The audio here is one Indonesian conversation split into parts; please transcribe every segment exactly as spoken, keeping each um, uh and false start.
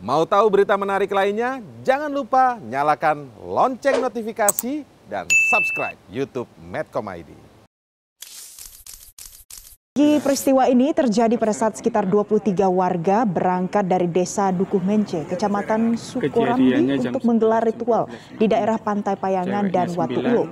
Mau tahu berita menarik lainnya? Jangan lupa nyalakan lonceng notifikasi dan subscribe YouTube Medcom dot I D. Peristiwa ini terjadi pada saat sekitar dua puluh tiga warga berangkat dari desa Dukuh Menje, Kecamatan Sukurambi untuk menggelar ritual di daerah Pantai Payangan dan Watu Ulo.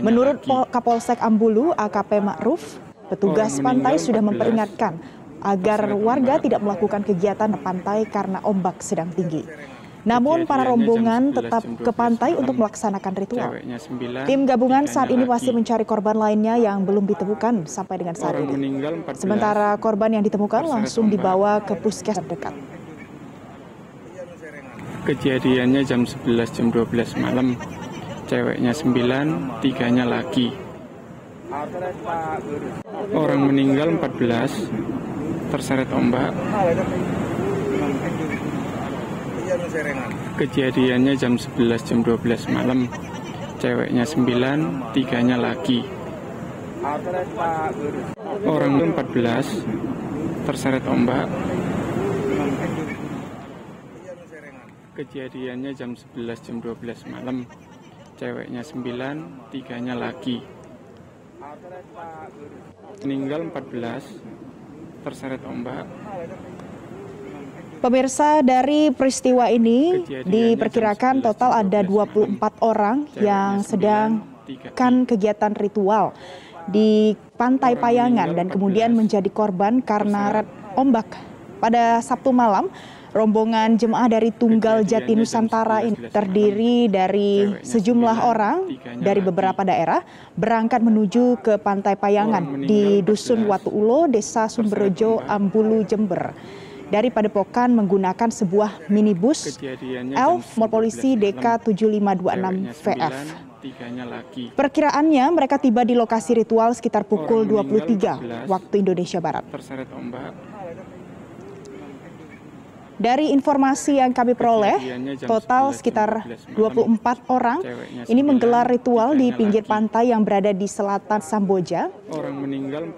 Menurut Kapolsek Ambulu, A K P Ma'ruf, petugas pantai sudah memperingatkan agar warga tidak melakukan kegiatan di pantai karena ombak sedang tinggi. Namun para rombongan tetap ke pantai untuk melaksanakan ritual. Tim gabungan saat ini masih mencari korban lainnya yang belum ditemukan sampai dengan saat ini. Sementara korban yang ditemukan langsung dibawa ke puskesmas dekat. Kejadiannya jam sebelas, jam dua belas malam. Ceweknya sembilan, tiganya laki. Orang meninggal empat belas, terseret ombak. Kejadiannya jam sebelas, jam dua belas malam. Ceweknya sembilan, tiganya laki. Orang empat belas, terseret ombak. Kejadiannya jam sebelas, jam dua belas malam. Ceweknya sembilan, tiganya laki. Meninggal empat belas, terseret ombak. Pemirsa, dari peristiwa ini diperkirakan total ada dua puluh empat orang yang sedang melakukan kegiatan ritual di Pantai Payangan dan kemudian menjadi korban karena ombak. Pada Sabtu malam, rombongan jemaah dari Tunggal Jati Nusantara ini terdiri dari sejumlah orang dari beberapa daerah berangkat menuju ke Pantai Payangan di Dusun Watu Ulo, Desa Sumberjo, Ambulu, Jember. Dari Padepokan menggunakan sebuah minibus Elf polisi D K tujuh lima dua enam V F. Perkiraannya mereka tiba di lokasi ritual sekitar pukul dua puluh tiga waktu Indonesia Barat. Dari informasi yang kami peroleh, total sekitar dua puluh empat orang ini menggelar ritual di pinggir pantai yang berada di selatan Samboja.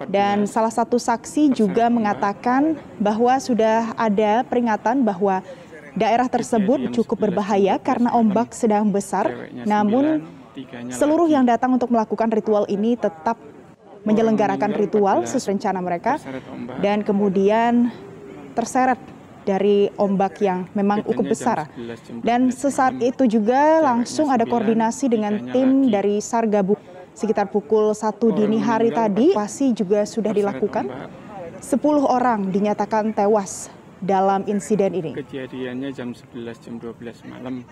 Dan salah satu saksi juga mengatakan bahwa sudah ada peringatan bahwa daerah tersebut cukup berbahaya karena ombak sedang besar. Namun seluruh yang datang untuk melakukan ritual ini tetap menyelenggarakan ritual sesuai rencana mereka dan kemudian terseret dari ombak yang memang cukup besar. Dan sesaat itu juga langsung ada koordinasi dengan tim dari Sargabu. Sekitar pukul satu dini hari tadi, evakuasi juga sudah dilakukan. sepuluh orang dinyatakan tewas dalam insiden ini. Kejadiannya jam sebelas, jam dua belas malam.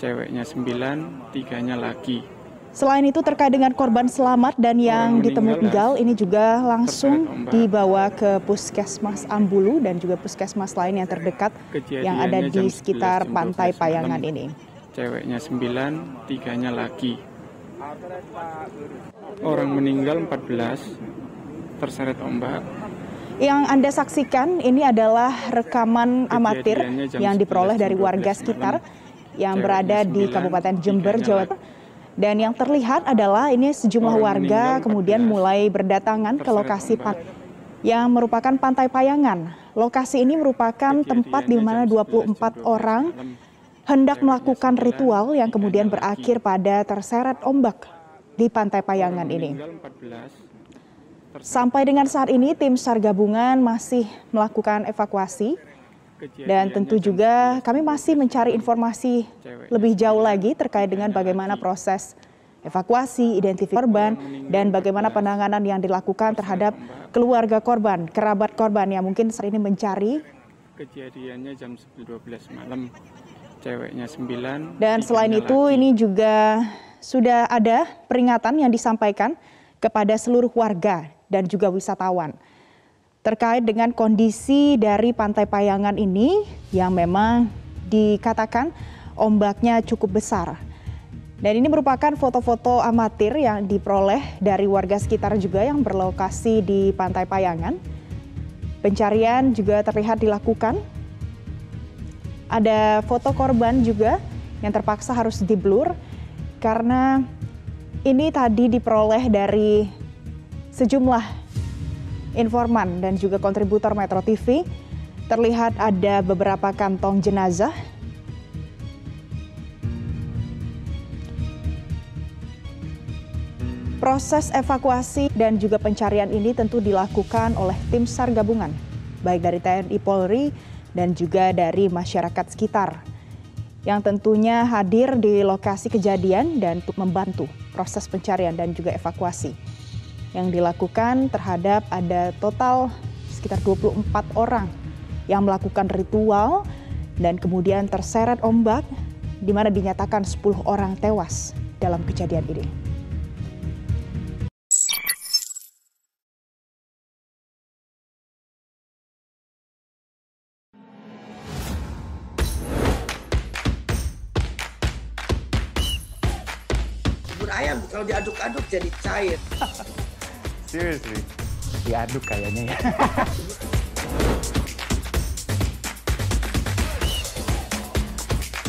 Ceweknya sembilan, tiganya laki. Selain itu terkait dengan korban selamat dan yang ditemukan meninggal ini juga langsung dibawa ke puskesmas Ambulu dan juga puskesmas lain yang terdekat yang ada di sekitar Pantai Payangan ini. Ceweknya sembilan, tiganya laki. Orang meninggal empat belas, terseret ombak. Yang Anda saksikan ini adalah rekaman amatir yang diperoleh dari warga sekitar yang berada di Kabupaten Jember, Jawa Timur. Dan yang terlihat adalah ini sejumlah warga kemudian mulai berdatangan ke lokasi pantai yang merupakan Pantai Payangan. Lokasi ini merupakan tempat di mana dua puluh empat orang hendak melakukan ritual yang kemudian berakhir pada terseret ombak di Pantai Payangan ini. Sampai dengan saat ini tim SAR gabungan masih melakukan evakuasi. Dan tentu juga kami masih mencari informasi lebih jauh lagi terkait dengan bagaimana proses evakuasi, identifikasi korban, dan bagaimana penanganan yang dilakukan terhadap keluarga korban, kerabat korban yang mungkin saat ini mencari. Kejadiannya jam dua belas malam, ceweknya sembilan. Dan selain itu ini juga sudah ada peringatan yang disampaikan kepada seluruh warga dan juga wisatawan terkait dengan kondisi dari Pantai Payangan ini yang memang dikatakan ombaknya cukup besar. Dan ini merupakan foto-foto amatir yang diperoleh dari warga sekitar juga yang berlokasi di Pantai Payangan. Pencarian juga terlihat dilakukan. Ada foto korban juga yang terpaksa harus diblur karena ini tadi diperoleh dari sejumlah informan dan juga kontributor Metro T V terlihat ada beberapa kantong jenazah. Proses evakuasi dan juga pencarian ini tentu dilakukan oleh tim SAR gabungan, baik dari T N I Polri dan juga dari masyarakat sekitar, yang tentunya hadir di lokasi kejadian dan untuk membantu proses pencarian dan juga evakuasi yang dilakukan terhadap ada total sekitar dua puluh empat orang yang melakukan ritual dan kemudian terseret ombak, di mana dinyatakan sepuluh orang tewas dalam kejadian ini. Ayam kalau diaduk-aduk jadi cair. Seriously, diaduk kayaknya ya.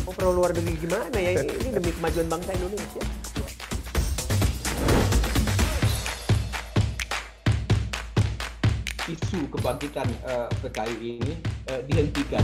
Oh, perlu luar negeri gimana ya? Ini demi kemajuan bangsa Indonesia. Isu kebangkitan uh, P K I ini uh, dihentikan.